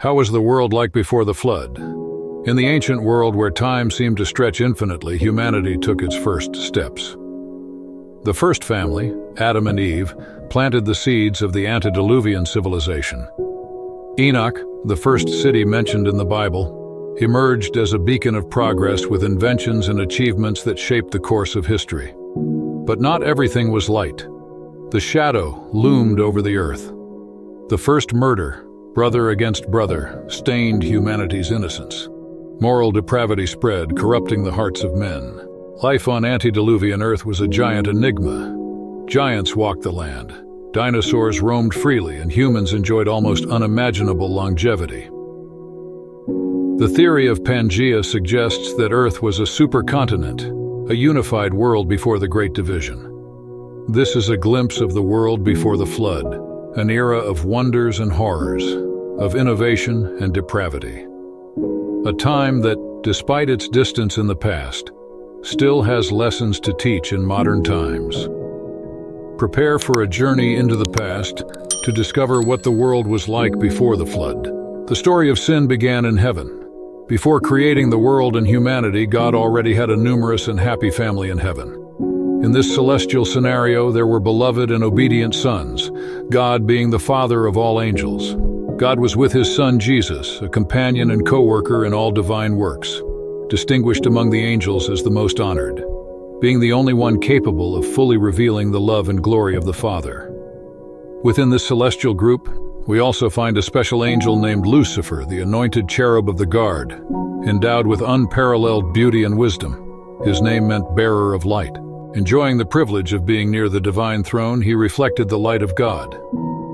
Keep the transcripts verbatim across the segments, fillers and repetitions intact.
How was the world like before the flood? In the ancient world where time seemed to stretch infinitely, humanity took its first steps. The first family, Adam and Eve, planted the seeds of the antediluvian civilization. Enoch, the first city mentioned in the Bible, emerged as a beacon of progress with inventions and achievements that shaped the course of history. But not everything was light. The shadow loomed over the earth. The first murder, brother against brother, stained humanity's innocence. Moral depravity spread, corrupting the hearts of men. Life on antediluvian Earth was a giant enigma. Giants walked the land, dinosaurs roamed freely, and humans enjoyed almost unimaginable longevity. The theory of Pangea suggests that Earth was a supercontinent, a unified world before the Great Division. This is a glimpse of the world before the flood, an era of wonders and horrors, of innovation and depravity. A time that, despite its distance in the past, still has lessons to teach in modern times. Prepare for a journey into the past to discover what the world was like before the flood. The story of sin began in heaven. Before creating the world and humanity, God already had a numerous and happy family in heaven. In this celestial scenario, there were beloved and obedient sons, God being the Father of all angels. God was with his son Jesus, a companion and co-worker in all divine works, distinguished among the angels as the most honored, being the only one capable of fully revealing the love and glory of the Father. Within this celestial group, we also find a special angel named Lucifer, the anointed cherub of the guard, endowed with unparalleled beauty and wisdom. His name meant bearer of light. Enjoying the privilege of being near the divine throne, he reflected the light of God.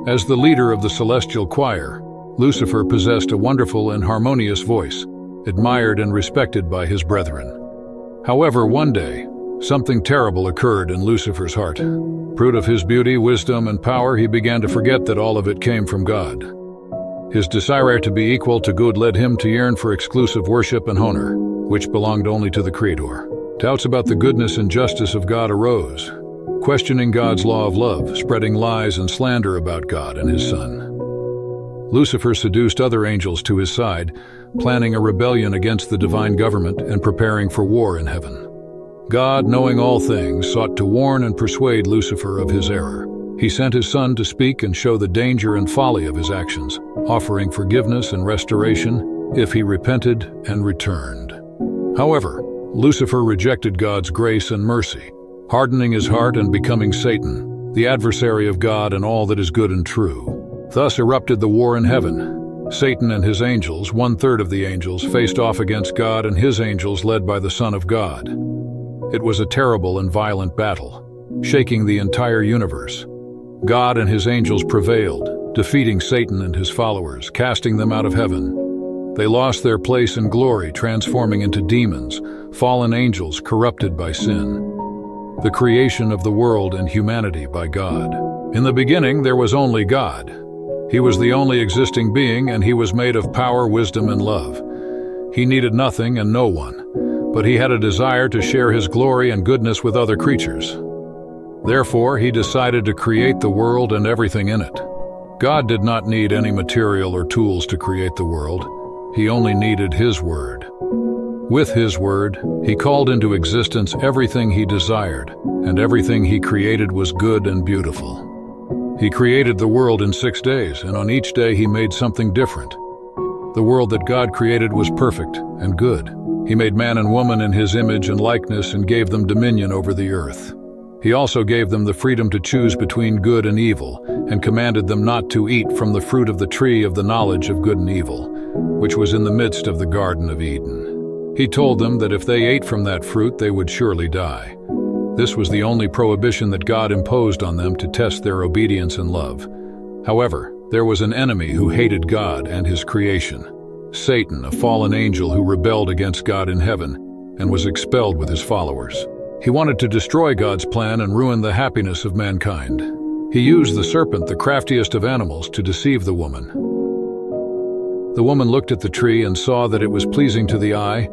As the leader of the celestial choir, Lucifer possessed a wonderful and harmonious voice, admired and respected by his brethren. However, one day, something terrible occurred in Lucifer's heart. Proud of his beauty, wisdom, and power, he began to forget that all of it came from God. His desire to be equal to good led him to yearn for exclusive worship and honor, which belonged only to the Creator. Doubts about the goodness and justice of God arose, questioning God's law of love, spreading lies and slander about God and his Son. Lucifer seduced other angels to his side, planning a rebellion against the divine government and preparing for war in heaven. God, knowing all things, sought to warn and persuade Lucifer of his error. He sent his son to speak and show the danger and folly of his actions, offering forgiveness and restoration if he repented and returned. However, Lucifer rejected God's grace and mercy, hardening his heart and becoming Satan, the adversary of God and all that is good and true. Thus erupted the war in heaven. Satan and his angels, one-third of the angels, faced off against God and his angels led by the Son of God. It was a terrible and violent battle, shaking the entire universe. God and his angels prevailed, defeating Satan and his followers, casting them out of heaven. They lost their place in glory, transforming into demons, fallen angels corrupted by sin. The creation of the world and humanity by God. In the beginning, there was only God. He was the only existing being, and he was made of power, wisdom, and love. He needed nothing and no one, but he had a desire to share his glory and goodness with other creatures. Therefore, he decided to create the world and everything in it. God did not need any material or tools to create the world. He only needed his word. With his word, he called into existence everything he desired, and everything he created was good and beautiful. He created the world in six days, and on each day he made something different. The world that God created was perfect and good. He made man and woman in his image and likeness and gave them dominion over the earth. He also gave them the freedom to choose between good and evil, and commanded them not to eat from the fruit of the tree of the knowledge of good and evil, which was in the midst of the Garden of Eden. He told them that if they ate from that fruit, they would surely die. This was the only prohibition that God imposed on them to test their obedience and love. However, there was an enemy who hated God and his creation, Satan, a fallen angel who rebelled against God in heaven and was expelled with his followers. He wanted to destroy God's plan and ruin the happiness of mankind. He used the serpent, the craftiest of animals, to deceive the woman. The woman looked at the tree and saw that it was pleasing to the eye,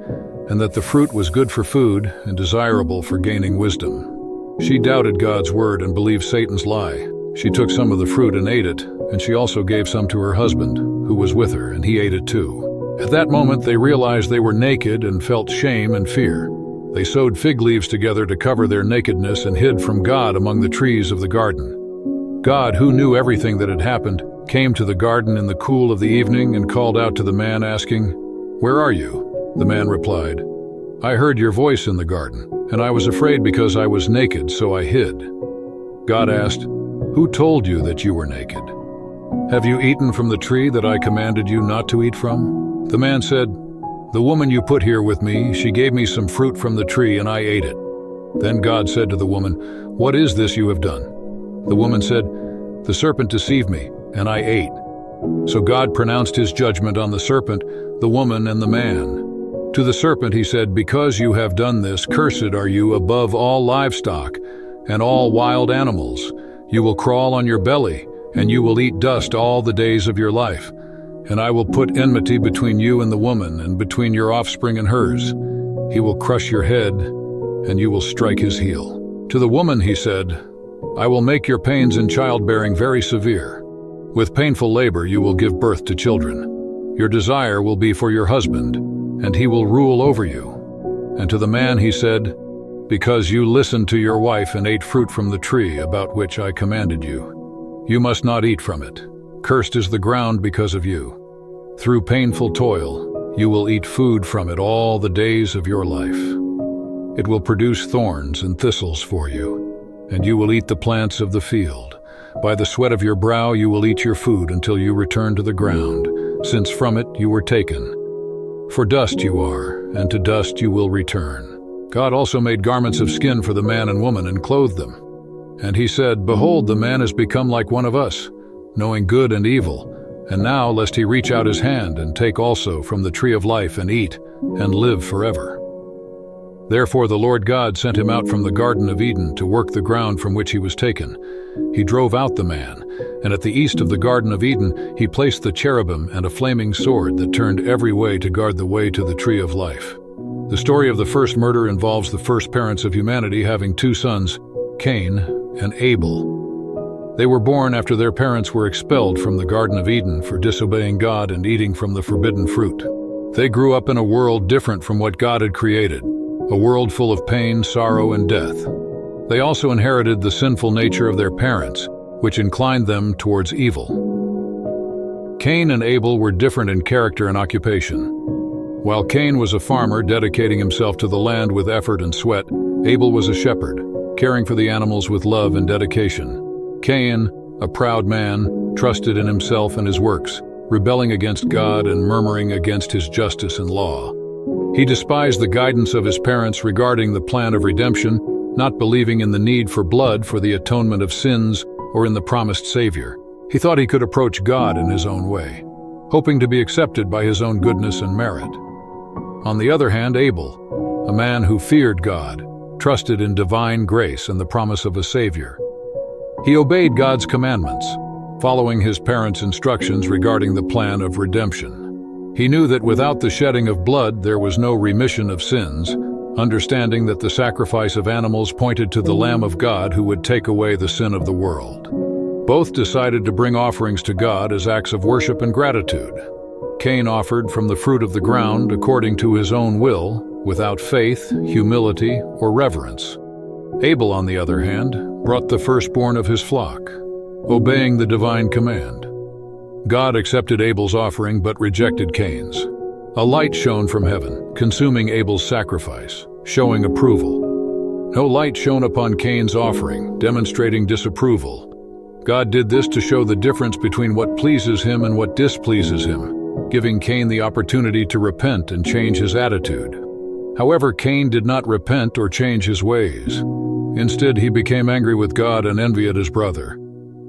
and that the fruit was good for food and desirable for gaining wisdom. She doubted God's word and believed Satan's lie. She took some of the fruit and ate it, and she also gave some to her husband, who was with her, and he ate it too. At that moment they realized they were naked and felt shame and fear. They sewed fig leaves together to cover their nakedness and hid from God among the trees of the garden. God, who knew everything that had happened, came to the garden in the cool of the evening and called out to the man, asking, "Where are you?" The man replied, "I heard your voice in the garden, and I was afraid because I was naked, so I hid." God asked, "Who told you that you were naked? Have you eaten from the tree that I commanded you not to eat from?" The man said, "The woman you put here with me, she gave me some fruit from the tree and I ate it." Then God said to the woman, "What is this you have done?" The woman said, "The serpent deceived me, and I ate." So God pronounced his judgment on the serpent, the woman, and the man. To the serpent he said, "Because you have done this, cursed are you above all livestock and all wild animals. You will crawl on your belly, and you will eat dust all the days of your life. And I will put enmity between you and the woman, and between your offspring and hers. He will crush your head, and you will strike his heel." To the woman he said, "I will make your pains in childbearing very severe. With painful labor you will give birth to children. Your desire will be for your husband, and he will rule over you." And to the man he said, "Because you listened to your wife and ate fruit from the tree about which I commanded you, you must not eat from it. Cursed is the ground because of you. Through painful toil, you will eat food from it all the days of your life. It will produce thorns and thistles for you, and you will eat the plants of the field. By the sweat of your brow you will eat your food until you return to the ground, since from it you were taken. For dust you are, and to dust you will return." God also made garments of skin for the man and woman and clothed them. And he said, "Behold, the man has become like one of us, knowing good and evil, and now lest he reach out his hand and take also from the tree of life and eat and live forever." Therefore the Lord God sent him out from the Garden of Eden to work the ground from which he was taken. He drove out the man, and at the east of the Garden of Eden he placed the cherubim and a flaming sword that turned every way to guard the way to the tree of life. The story of the first murder involves the first parents of humanity having two sons, Cain and Abel. They were born after their parents were expelled from the Garden of Eden for disobeying God and eating from the forbidden fruit. They grew up in a world different from what God had created, a world full of pain, sorrow, and death. They also inherited the sinful nature of their parents, which inclined them towards evil. Cain and Abel were different in character and occupation. While Cain was a farmer dedicating himself to the land with effort and sweat, Abel was a shepherd, caring for the animals with love and dedication. Cain, a proud man, trusted in himself and his works, rebelling against God and murmuring against his justice and law. He despised the guidance of his parents regarding the plan of redemption, not believing in the need for blood for the atonement of sins or in the promised Savior. He thought he could approach God in his own way, hoping to be accepted by his own goodness and merit. On the other hand, Abel, a man who feared God, trusted in divine grace and the promise of a Savior. He obeyed God's commandments, following his parents' instructions regarding the plan of redemption. He knew that without the shedding of blood there was no remission of sins, understanding that the sacrifice of animals pointed to the Lamb of God who would take away the sin of the world. Both decided to bring offerings to God as acts of worship and gratitude. Cain offered from the fruit of the ground according to his own will, without faith, humility, or reverence. Abel, on the other hand, brought the firstborn of his flock, obeying the divine command. God accepted Abel's offering but rejected Cain's. A light shone from heaven, consuming Abel's sacrifice, showing approval. No light shone upon Cain's offering, demonstrating disapproval. God did this to show the difference between what pleases him and what displeases him, giving Cain the opportunity to repent and change his attitude. However, Cain did not repent or change his ways. Instead, he became angry with God and envied his brother.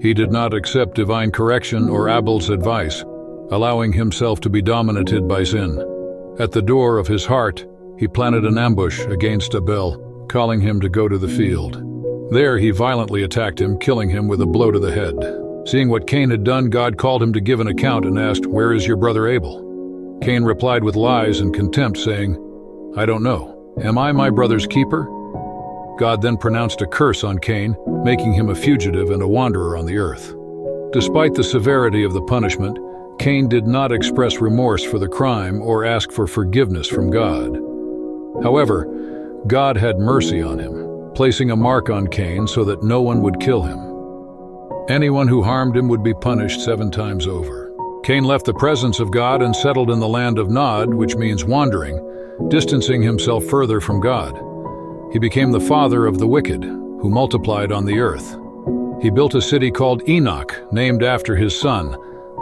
He did not accept divine correction or Abel's advice, allowing himself to be dominated by sin. At the door of his heart, he planted an ambush against Abel, calling him to go to the field. There, he violently attacked him, killing him with a blow to the head. Seeing what Cain had done, God called him to give an account and asked, "Where is your brother Abel?" Cain replied with lies and contempt, saying, "I don't know. Am I my brother's keeper?" God then pronounced a curse on Cain, making him a fugitive and a wanderer on the earth. Despite the severity of the punishment, Cain did not express remorse for the crime or ask for forgiveness from God. However, God had mercy on him, placing a mark on Cain so that no one would kill him. Anyone who harmed him would be punished seven times over. Cain left the presence of God and settled in the land of Nod, which means wandering, distancing himself further from God. He became the father of the wicked, who multiplied on the earth. He built a city called Enoch, named after his son,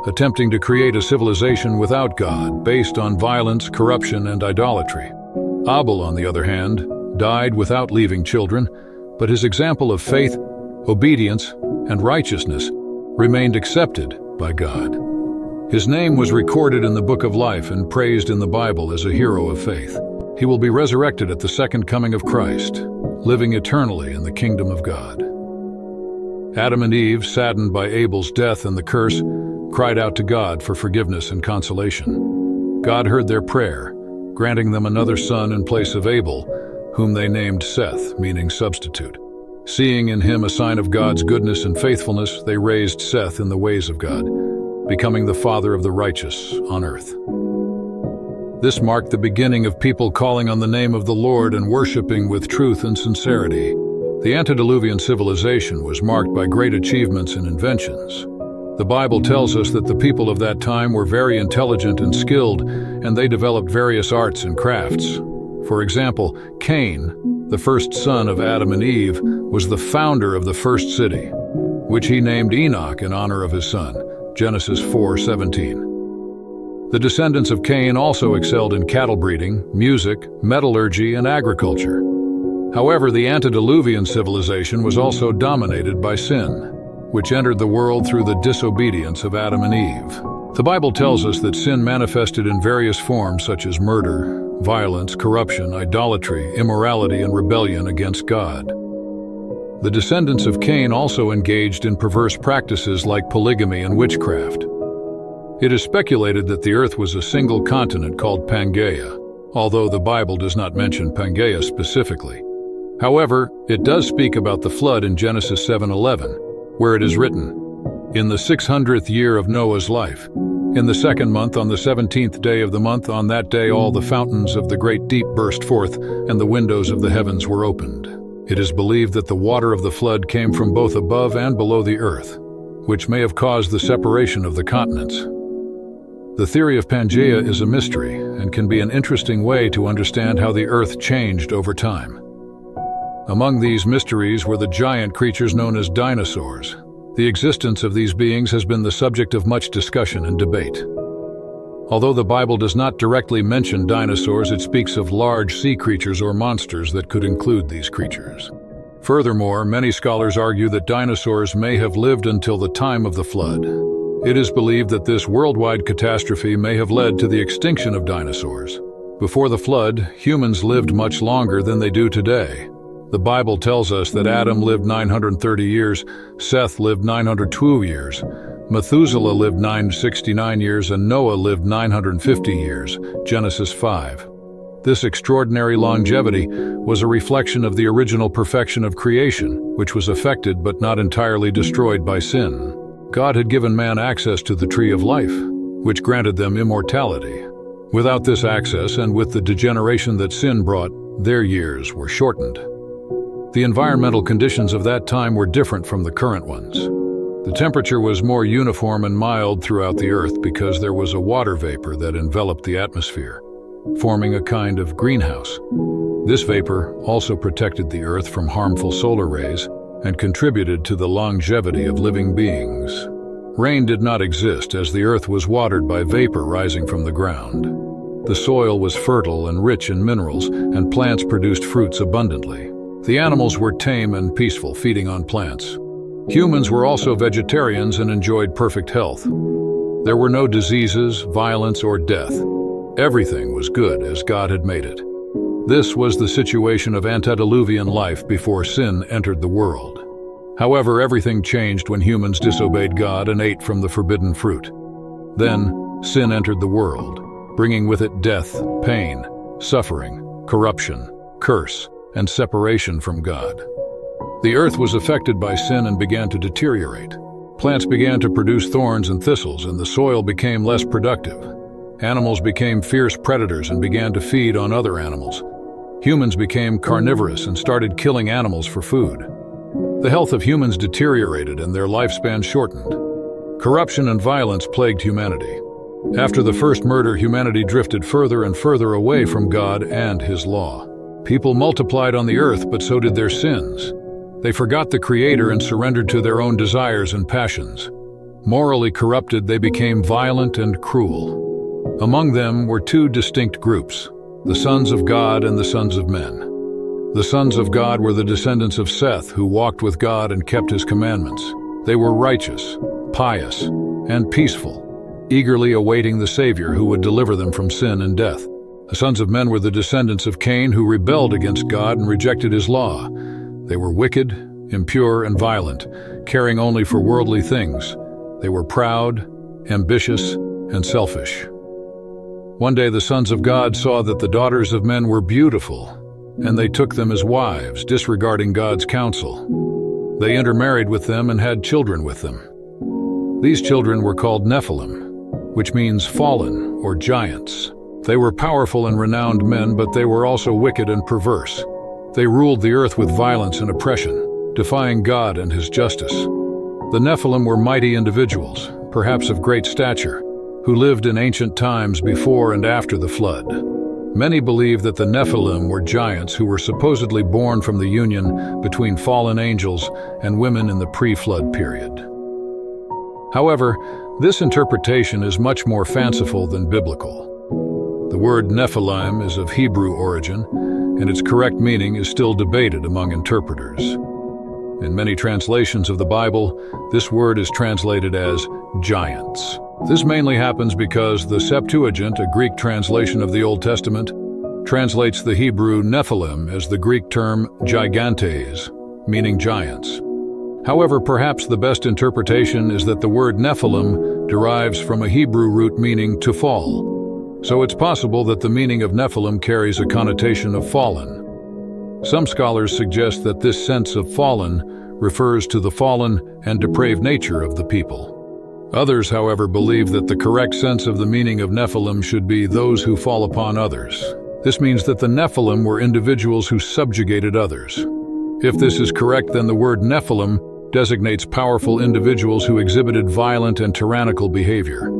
attempting to create a civilization without God, based on violence, corruption, and idolatry. Abel, on the other hand, died without leaving children, but his example of faith, obedience, and righteousness remained accepted by God. His name was recorded in the Book of Life and praised in the Bible as a hero of faith. He will be resurrected at the second coming of Christ, living eternally in the kingdom of God. Adam and Eve, saddened by Abel's death and the curse, cried out to God for forgiveness and consolation. God heard their prayer, granting them another son in place of Abel, whom they named Seth, meaning substitute. Seeing in him a sign of God's goodness and faithfulness, they raised Seth in the ways of God, becoming the father of the righteous on earth. This marked the beginning of people calling on the name of the Lord and worshiping with truth and sincerity. The antediluvian civilization was marked by great achievements and inventions. The Bible tells us that the people of that time were very intelligent and skilled, and they developed various arts and crafts. For example, Cain, the first son of Adam and Eve, was the founder of the first city, which he named Enoch in honor of his son, Genesis four seventeen. The descendants of Cain also excelled in cattle breeding, music, metallurgy, and agriculture. However, the antediluvian civilization was also dominated by sin, which entered the world through the disobedience of Adam and Eve. The Bible tells us that sin manifested in various forms such as murder, violence, corruption, idolatry, immorality, and rebellion against God. The descendants of Cain also engaged in perverse practices like polygamy and witchcraft. It is speculated that the earth was a single continent called Pangaea, although the Bible does not mention Pangaea specifically. However, it does speak about the flood in Genesis seven eleven, where it is written, "In the six hundredth year of Noah's life, in the second month, on the seventeenth day of the month, on that day all the fountains of the great deep burst forth, and the windows of the heavens were opened." It is believed that the water of the flood came from both above and below the earth, which may have caused the separation of the continents. The theory of Pangaea is a mystery and can be an interesting way to understand how the earth changed over time. Among these mysteries were the giant creatures known as dinosaurs. The existence of these beings has been the subject of much discussion and debate. Although the Bible does not directly mention dinosaurs, it speaks of large sea creatures or monsters that could include these creatures. Furthermore, many scholars argue that dinosaurs may have lived until the time of the flood. It is believed that this worldwide catastrophe may have led to the extinction of dinosaurs. Before the flood, humans lived much longer than they do today. The Bible tells us that Adam lived nine hundred thirty years, Seth lived nine hundred two years, Methuselah lived nine hundred sixty-nine years, and Noah lived nine hundred fifty years, Genesis five. This extraordinary longevity was a reflection of the original perfection of creation, which was affected but not entirely destroyed by sin. God had given man access to the tree of life, which granted them immortality. Without this access, and with the degeneration that sin brought, their years were shortened. The environmental conditions of that time were different from the current ones. The temperature was more uniform and mild throughout the earth because there was a water vapor that enveloped the atmosphere, forming a kind of greenhouse. This vapor also protected the earth from harmful solar rays and contributed to the longevity of living beings. Rain did not exist, as the earth was watered by vapor rising from the ground. The soil was fertile and rich in minerals, and plants produced fruits abundantly. The animals were tame and peaceful, feeding on plants. Humans were also vegetarians and enjoyed perfect health. There were no diseases, violence, or death. Everything was good as God had made it. This was the situation of antediluvian life before sin entered the world. However, everything changed when humans disobeyed God and ate from the forbidden fruit. Then, sin entered the world, bringing with it death, pain, suffering, corruption, curse, and separation from God. The earth was affected by sin and began to deteriorate. Plants began to produce thorns and thistles, and the soil became less productive. Animals became fierce predators and began to feed on other animals. Humans became carnivorous and started killing animals for food. The health of humans deteriorated and their lifespan shortened. Corruption and violence plagued humanity. After the first murder, humanity drifted further and further away from God and His law. People multiplied on the earth, but so did their sins. They forgot the Creator and surrendered to their own desires and passions. Morally corrupted, they became violent and cruel. Among them were two distinct groups, the sons of God and the sons of men. The sons of God were the descendants of Seth, who walked with God and kept His commandments. They were righteous, pious, and peaceful, eagerly awaiting the Savior who would deliver them from sin and death. The sons of men were the descendants of Cain, who rebelled against God and rejected His law. They were wicked, impure, and violent, caring only for worldly things. They were proud, ambitious, and selfish. One day the sons of God saw that the daughters of men were beautiful, and they took them as wives, disregarding God's counsel. They intermarried with them and had children with them. These children were called Nephilim, which means fallen or giants. They were powerful and renowned men, but they were also wicked and perverse. They ruled the earth with violence and oppression, defying God and His justice. The Nephilim were mighty individuals, perhaps of great stature, who lived in ancient times before and after the flood. Many believe that the Nephilim were giants who were supposedly born from the union between fallen angels and women in the pre-flood period. However, this interpretation is much more fanciful than biblical. The word Nephilim is of Hebrew origin, and its correct meaning is still debated among interpreters. In many translations of the Bible, this word is translated as giants. This mainly happens because the Septuagint, a Greek translation of the Old Testament, translates the Hebrew Nephilim as the Greek term gigantes, meaning giants. However, perhaps the best interpretation is that the word Nephilim derives from a Hebrew root meaning to fall. So it's possible that the meaning of Nephilim carries a connotation of fallen. Some scholars suggest that this sense of fallen refers to the fallen and depraved nature of the people. Others, however, believe that the correct sense of the meaning of Nephilim should be those who fall upon others. This means that the Nephilim were individuals who subjugated others. If this is correct, then the word Nephilim designates powerful individuals who exhibited violent and tyrannical behavior.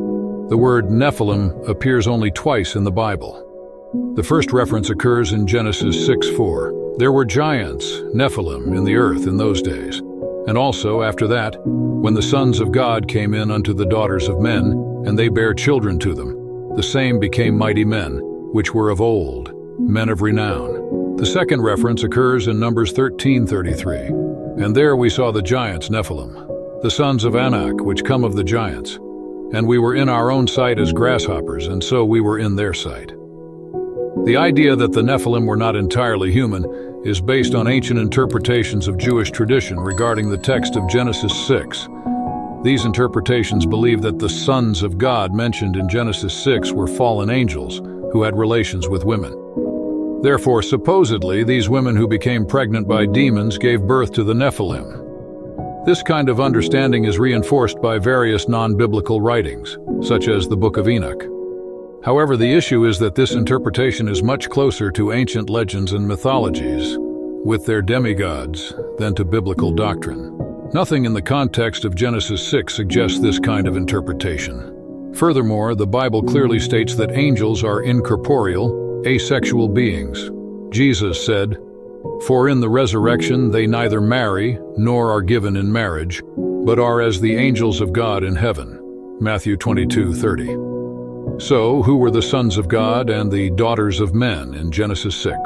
The word Nephilim appears only twice in the Bible. The first reference occurs in Genesis six four. There were giants, Nephilim, in the earth in those days. And also, after that, when the sons of God came in unto the daughters of men, and they bare children to them, the same became mighty men, which were of old, men of renown. The second reference occurs in Numbers thirteen thirty-three. And there we saw the giants Nephilim, the sons of Anak, which come of the giants. And we were in our own sight as grasshoppers, and so we were in their sight. The idea that the Nephilim were not entirely human is based on ancient interpretations of Jewish tradition regarding the text of Genesis six. These interpretations believe that the sons of God mentioned in Genesis six were fallen angels who had relations with women. Therefore, supposedly, these women who became pregnant by demons gave birth to the Nephilim. This kind of understanding is reinforced by various non-biblical writings, such as the Book of Enoch. However, the issue is that this interpretation is much closer to ancient legends and mythologies, with their demigods, than to biblical doctrine. Nothing in the context of Genesis six suggests this kind of interpretation. Furthermore, the Bible clearly states that angels are incorporeal, asexual beings. Jesus said, "For in the resurrection they neither marry nor are given in marriage, but are as the angels of God in heaven." Matthew twenty-two thirty. So, who were the sons of God and the daughters of men in Genesis six?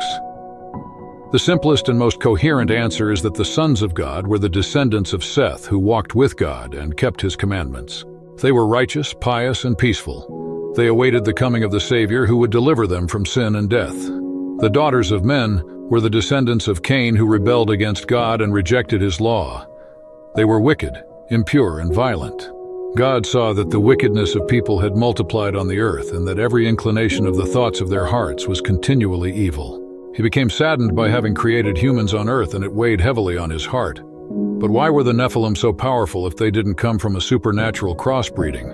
The simplest and most coherent answer is that the sons of God were the descendants of Seth, who walked with God and kept His commandments. They were righteous, pious, and peaceful. They awaited the coming of the Savior who would deliver them from sin and death. The daughters of men were the descendants of Cain, who rebelled against God and rejected His law. They were wicked, impure, and violent. God saw that the wickedness of people had multiplied on the earth, and that every inclination of the thoughts of their hearts was continually evil. He became saddened by having created humans on earth, and it weighed heavily on His heart. But why were the Nephilim so powerful if they didn't come from a supernatural crossbreeding?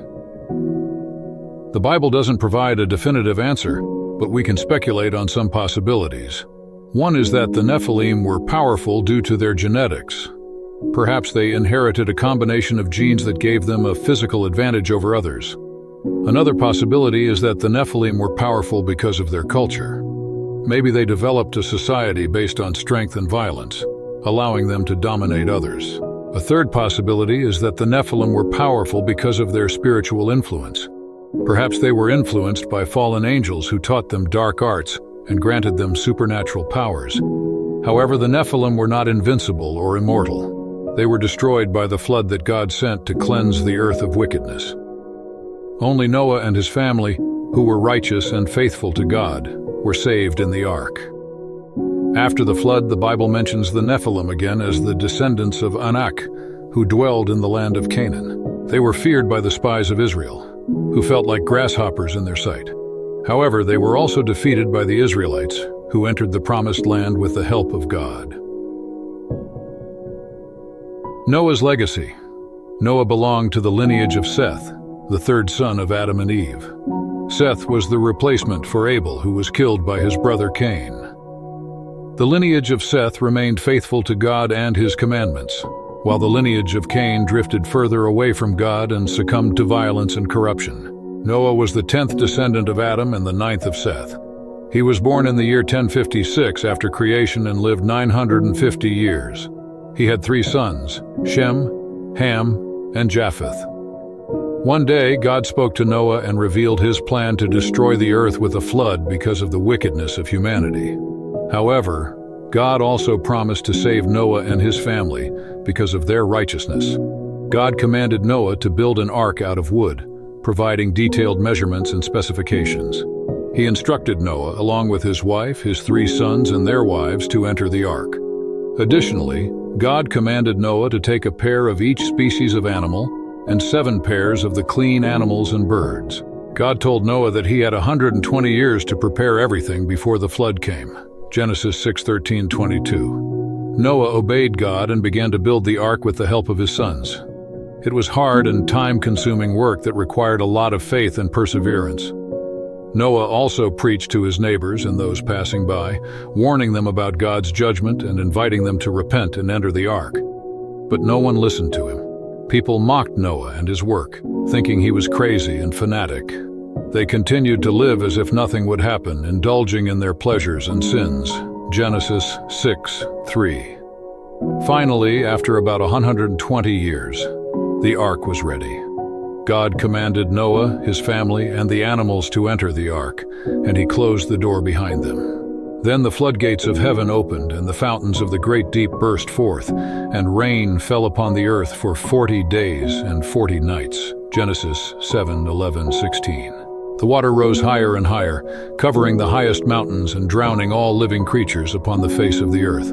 The Bible doesn't provide a definitive answer, but we can speculate on some possibilities. One is that the Nephilim were powerful due to their genetics. Perhaps they inherited a combination of genes that gave them a physical advantage over others. Another possibility is that the Nephilim were powerful because of their culture. Maybe they developed a society based on strength and violence, allowing them to dominate others. A third possibility is that the Nephilim were powerful because of their spiritual influence. Perhaps they were influenced by fallen angels who taught them dark arts and granted them supernatural powers. However, the Nephilim were not invincible or immortal. They were destroyed by the flood that God sent to cleanse the earth of wickedness. Only Noah and his family, who were righteous and faithful to God, were saved in the ark. After the flood, the Bible mentions the Nephilim again as the descendants of Anak, who dwelled in the land of Canaan. They were feared by the spies of Israel, who felt like grasshoppers in their sight. However, they were also defeated by the Israelites, who entered the promised land with the help of God. Noah's legacy. Noah belonged to the lineage of Seth, the third son of Adam and Eve. Seth was the replacement for Abel, who was killed by his brother Cain. The lineage of Seth remained faithful to God and his commandments, while the lineage of Cain drifted further away from God and succumbed to violence and corruption. Noah was the tenth descendant of Adam and the ninth of Seth. He was born in the year ten fifty-six after creation and lived nine hundred fifty years. He had three sons, Shem, Ham, and Japheth. One day, God spoke to Noah and revealed his plan to destroy the earth with a flood because of the wickedness of humanity. However, God also promised to save Noah and his family because of their righteousness. God commanded Noah to build an ark out of wood, providing detailed measurements and specifications. He instructed Noah, along with his wife, his three sons, and their wives, to enter the ark. Additionally, God commanded Noah to take a pair of each species of animal and seven pairs of the clean animals and birds. God told Noah that he had one hundred twenty years to prepare everything before the flood came. Genesis six thirteen to twenty-two. Noah obeyed God and began to build the ark with the help of his sons. It was hard and time-consuming work that required a lot of faith and perseverance. Noah also preached to his neighbors and those passing by, warning them about God's judgment and inviting them to repent and enter the ark. But no one listened to him. People mocked Noah and his work, thinking he was crazy and fanatic. They continued to live as if nothing would happen, indulging in their pleasures and sins. Genesis six three. Finally, after about one hundred twenty years, the ark was ready. God commanded Noah, his family, and the animals to enter the ark, and he closed the door behind them. Then the floodgates of heaven opened, and the fountains of the great deep burst forth, and rain fell upon the earth for forty days and forty nights. Genesis seven eleven to sixteen. The water rose higher and higher, covering the highest mountains and drowning all living creatures upon the face of the earth.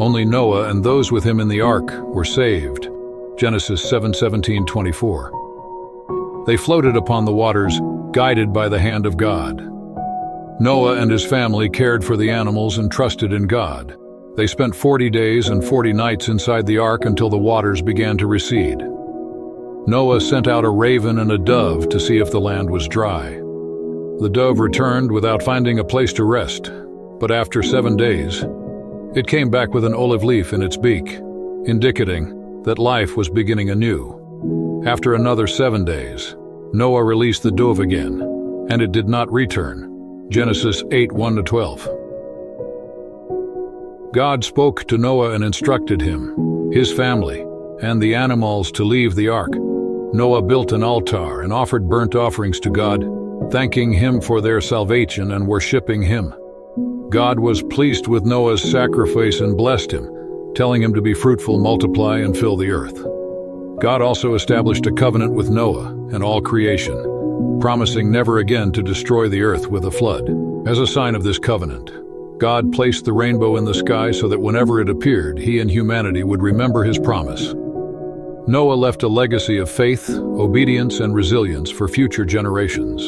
Only Noah and those with him in the ark were saved. Genesis seven seventeen to twenty-four. They floated upon the waters, guided by the hand of God. Noah and his family cared for the animals and trusted in God. They spent forty days and forty nights inside the ark until the waters began to recede. Noah sent out a raven and a dove to see if the land was dry. The dove returned without finding a place to rest, but after seven days, it came back with an olive leaf in its beak, indicating that life was beginning anew. After another seven days, Noah released the dove again, and it did not return. Genesis eight one to twelve. God spoke to Noah and instructed him, his family, and the animals to leave the ark. Noah built an altar and offered burnt offerings to God, thanking him for their salvation and worshiping him. God was pleased with Noah's sacrifice and blessed him, telling him to be fruitful, multiply, and fill the earth. God also established a covenant with Noah and all creation, promising never again to destroy the earth with a flood. As a sign of this covenant, God placed the rainbow in the sky so that whenever it appeared, he and humanity would remember his promise. Noah left a legacy of faith, obedience, and resilience for future generations.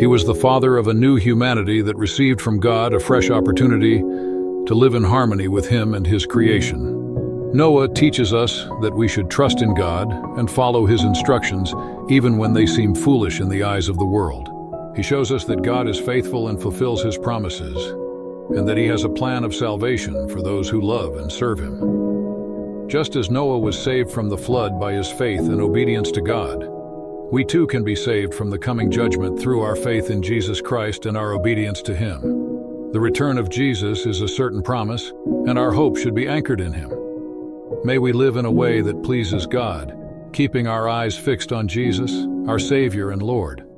He was the father of a new humanity that received from God a fresh opportunity to live in harmony with him and his creation. Noah teaches us that we should trust in God and follow his instructions, even when they seem foolish in the eyes of the world. He shows us that God is faithful and fulfills his promises, and that he has a plan of salvation for those who love and serve him. Just as Noah was saved from the flood by his faith and obedience to God, we too can be saved from the coming judgment through our faith in Jesus Christ and our obedience to him. The return of Jesus is a certain promise, and our hope should be anchored in him. May we live in a way that pleases God, keeping our eyes fixed on Jesus, our Savior and Lord.